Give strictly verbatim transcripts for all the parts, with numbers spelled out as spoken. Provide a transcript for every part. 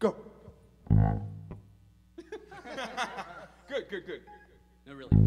Go. Good, good, good. No, really. Oh,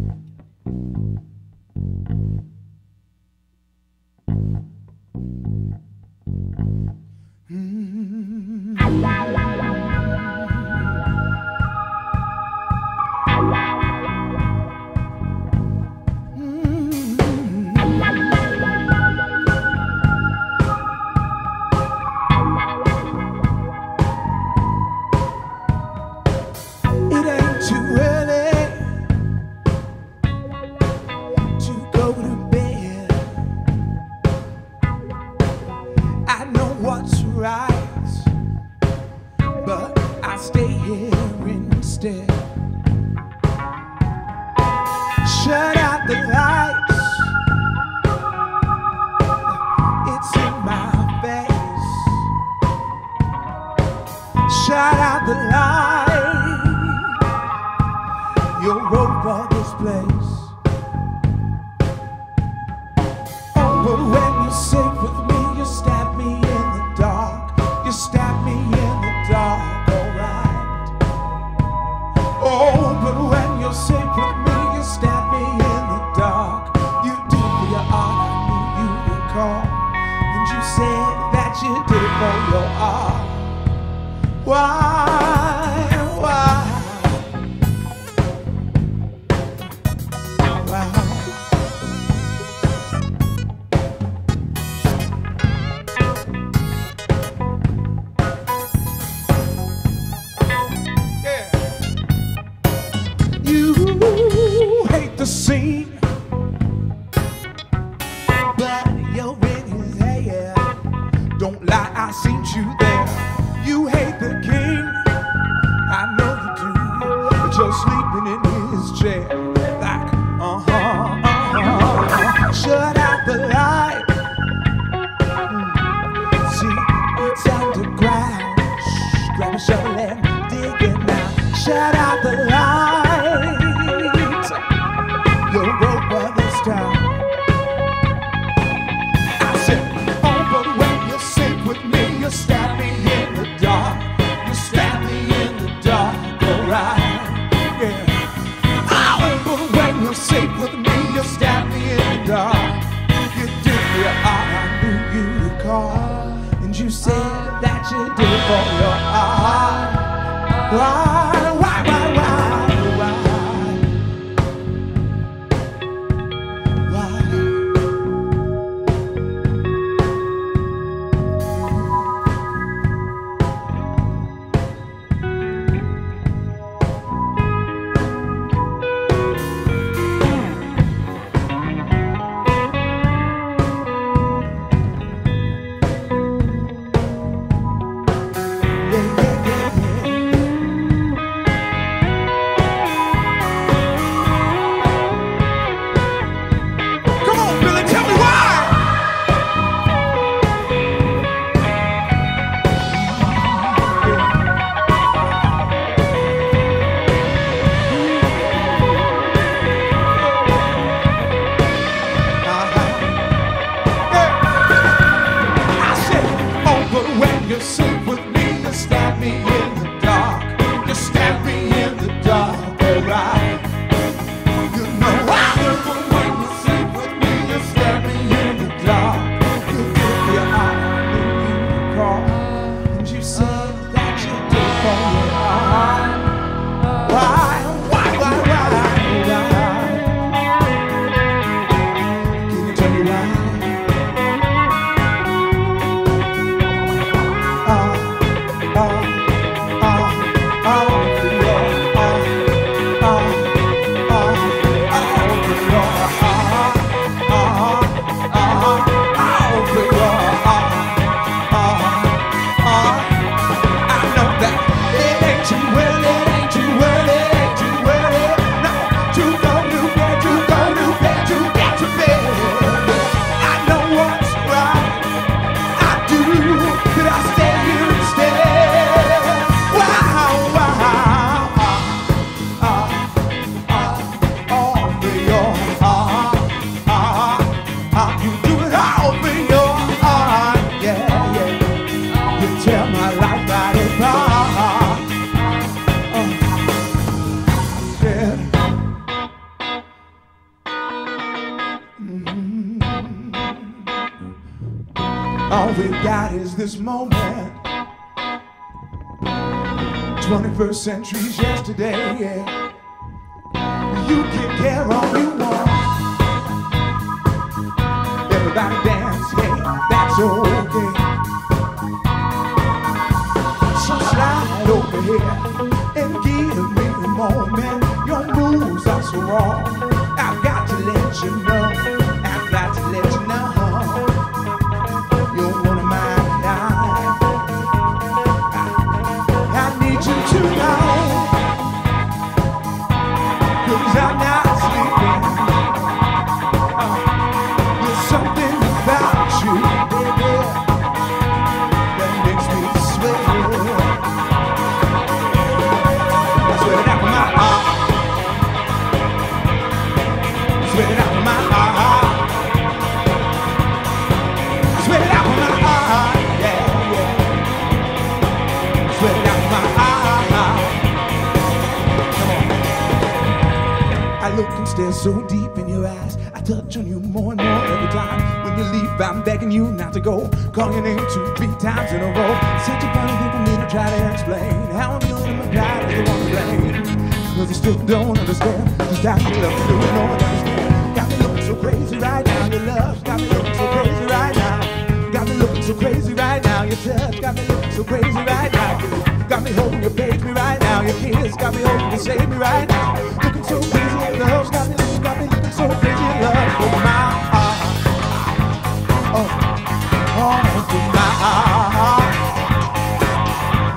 all we've got is this moment. twenty-first century's yesterday, yeah. You can care all you want. Everybody dance, yeah, that's okay. So slide over here and give me a moment. Your moves are so wrong. I've got to let you know. I've got to let you know. Stare so deep in your eyes, I touch on you more and more every time. When you leave, I'm begging you not to go. Call your name two, three times in a row. Such a funny thing for me to try to explain. How I'm doing my God is the one to blame. Cause you still don't understand just how you love me, doing no one understands. Got me looking so crazy right now, your love. Got me looking so crazy right now. Got me looking so crazy right now, your touch. Got me looking so crazy right now. Got me hoping you page me right now, your kiss. Got me hoping you save me right now. Looking so crazy. Love's got me looking, got me looking so crazy. Love for my heart, oh, oh, for my heart.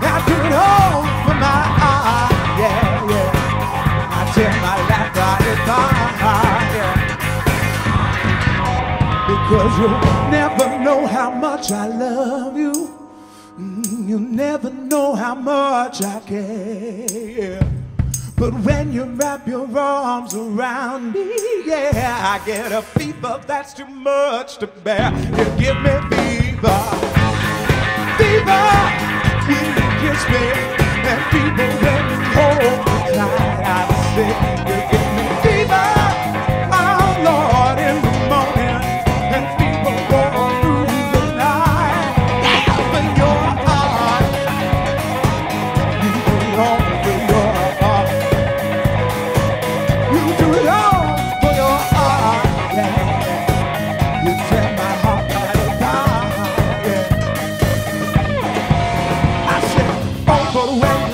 I do it all for my heart, yeah, yeah. I tell my life that it's hard, yeah. Because you'll never know how much I love you. Mm, you'll never know how much I care. But when you wrap your arms around me, yeah, I get a fever that's too much to bear. You give me fever, fever, when you kiss me, and fever when you hold me tight, I say, you give me fever, oh Lord, in the morning, and fever all through the night, for your heart, fever all through your heart. But when